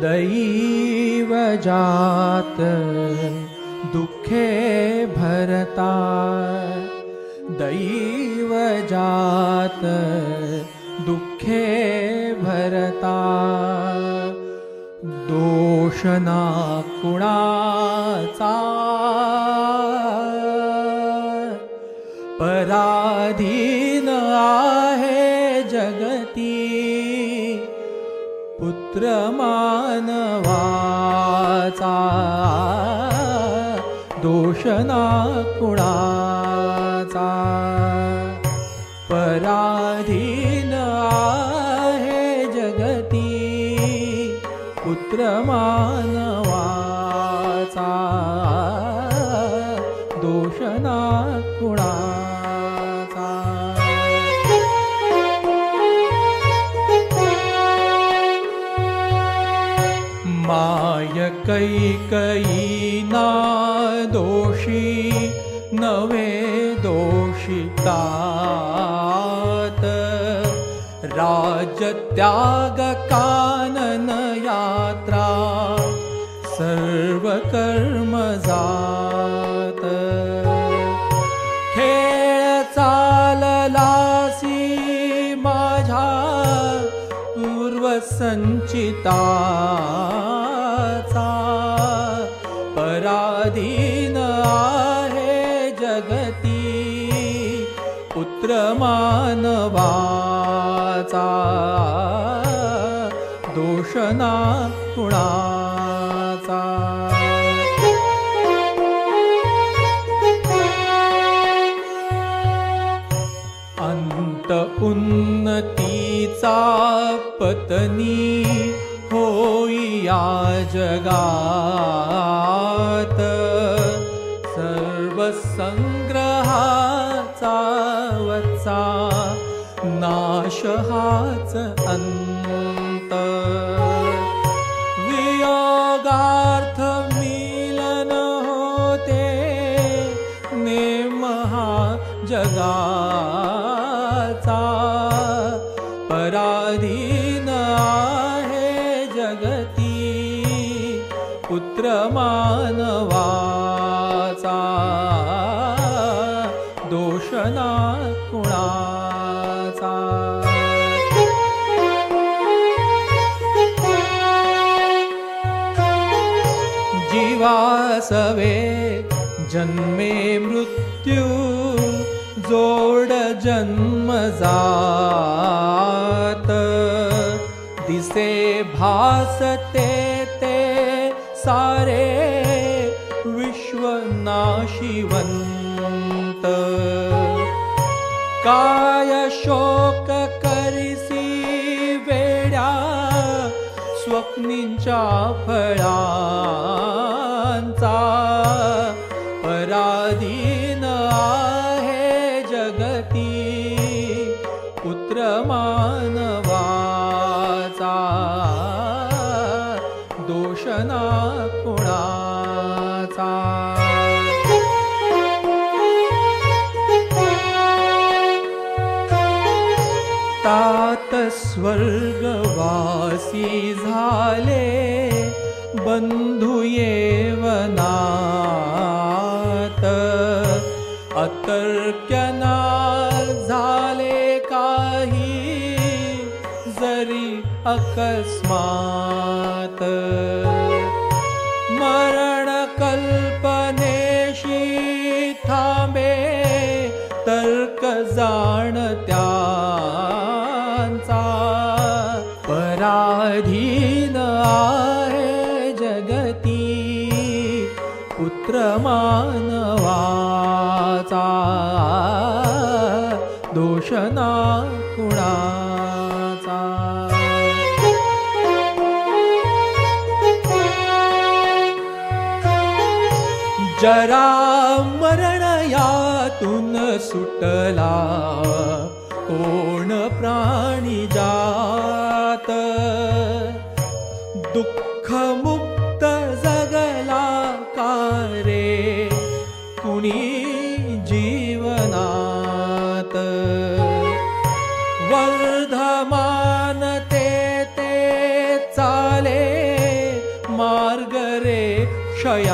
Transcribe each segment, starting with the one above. दैव जात दुखे भरता, दैव जात दुखे भरता। दोषना कुणाचा पराधीन आहे जगती, पुत्र मानवाचा दोषना कुणाचा पराधीन आहे जगती, पुत्र मानवाचा दोषना कुणाचा। माय कैकयी ना दोषी नवे दोषितात, राजत्याग कानन यात्रा सर्व कर्म जात। खेळ चाललासी माझा पूर्वसंचिता, पराधीन आहे जगती, पुत्र मानवाचा दोषना कुणाचा। अंत उन्नतीचा पत्नी होई या जगात, सर्वसंग्रहाचा वत्सा नाश हाच अंत। वियोगार्थ मिलन होते नेम हा जगाचा, पराधीन पुत्र मानवाचा दोषना कुणाचा। जीवासवे जन्मे मृत्यु जोड जन्म जात, दिसे भासते सारे विश्वनाशिवंत। काय शोक करिसी वेड्या स्वप्निंचा फळांचा, पराधीन आहे जगती, पुत्र मानवाचा दोषना कुणाचा। तात स्वर्गवासी झाले बंधु येवनात, अतर्क्यना झाले काही जरी अकस्मात। मरण कल्पनेशी थांबे तर्क जाणत्यांचा, पराधीन आहे जगती, पुत्र मानवाचा दोषना कुणाचा। जरा मरण यातून सुटला कोण प्राणी जात, दुःख मुक्त जगला का रे कुणी जीवनात। वर्धमान ते चाले क्षयाचा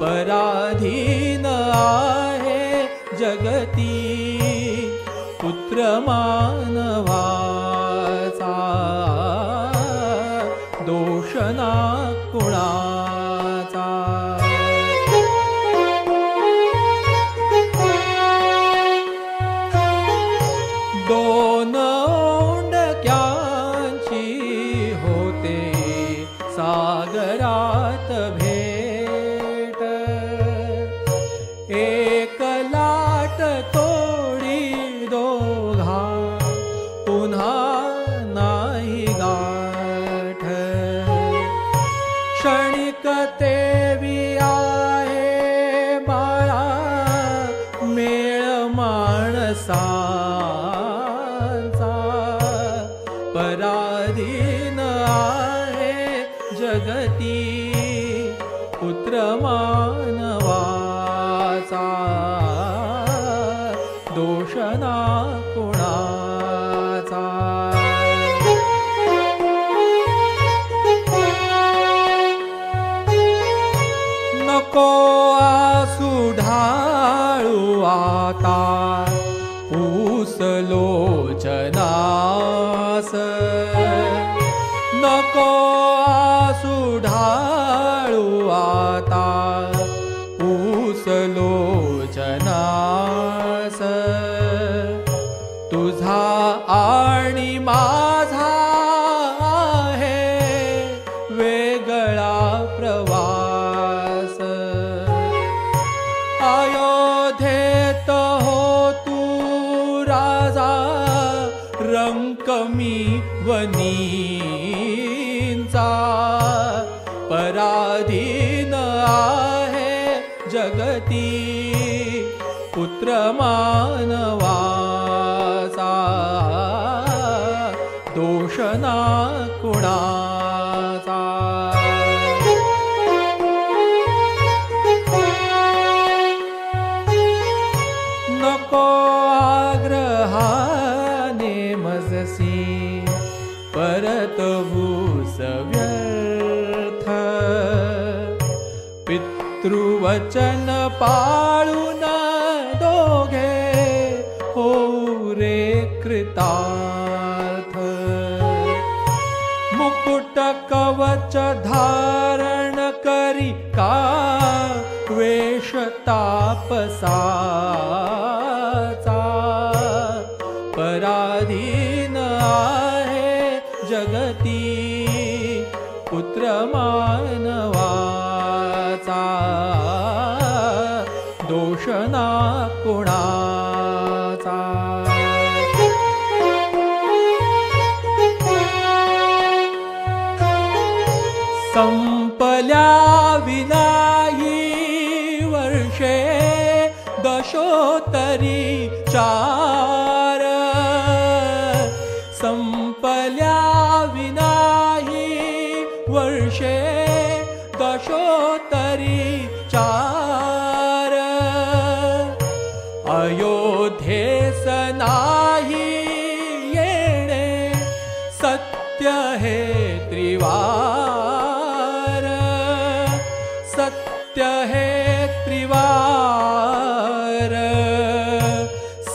पराधीन आहे जगती पुत्र मानवाचा दोषना कुणाचा। दोन ओंडक्यांची होते सागरात भेट, एक लाट तोडी दोघा पुन्हा नाही गाठ। क्षणिक ते आहे बाळा मेळ माणसा पराधीन आहे जगती पुत्र मानवाचा दोषना कुणाचा। नको आसू ढाळू आता पूस लोचनास, नको आसू ढाळू आता पूस लोचनास। तुझा आणि माझा आहे वेगळा प्रवास, अयोध्येत हो तू राजा रंकमी वनींचा पराधीन आहे जगती पुत्र मानवाचा दोषना कुणाचा। नको आग्रहाने मजसी परत भूस व्यर्थ, पितृवचन पाळून दोघे होऊ रे कृतार्थ। मुकुट कवच धारण करी का वेश तापसाचा पराधीन आहे जगती पुत्र मानवाचा दोषना कुणाचा। संपल्या विनाही वर्षे दशोत्तरी चार, संपल्या विनाही वर्षे दशोत्तरी चार। अयोध्येस नाही येणे सत्य हे त्रिवार, सत्य हे त्रिवार,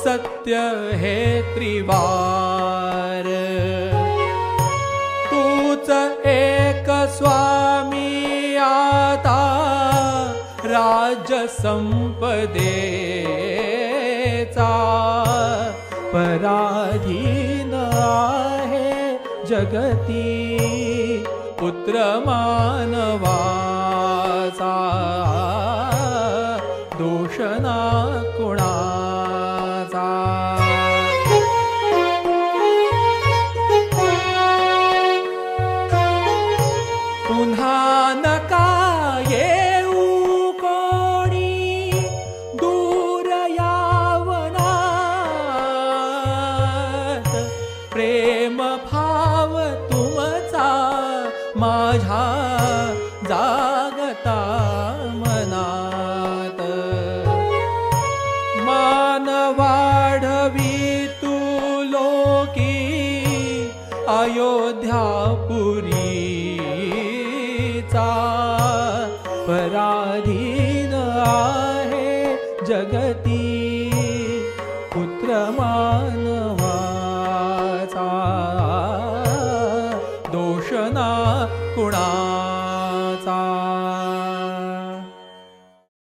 सत्य हे त्रिवार। तूच एक स्वामी आता राज्य संपदेचा पराधीन आहे जगती पुत्र मानवाचा दोषना कुणाचा। पुन्हा नका येऊ कोणी दूर यावनात, प्रेम भाव तुमचा माझ्या जागता मनात। मान वाढवी तू लोकी अयोध्यापुरी जगती पुत्र मान।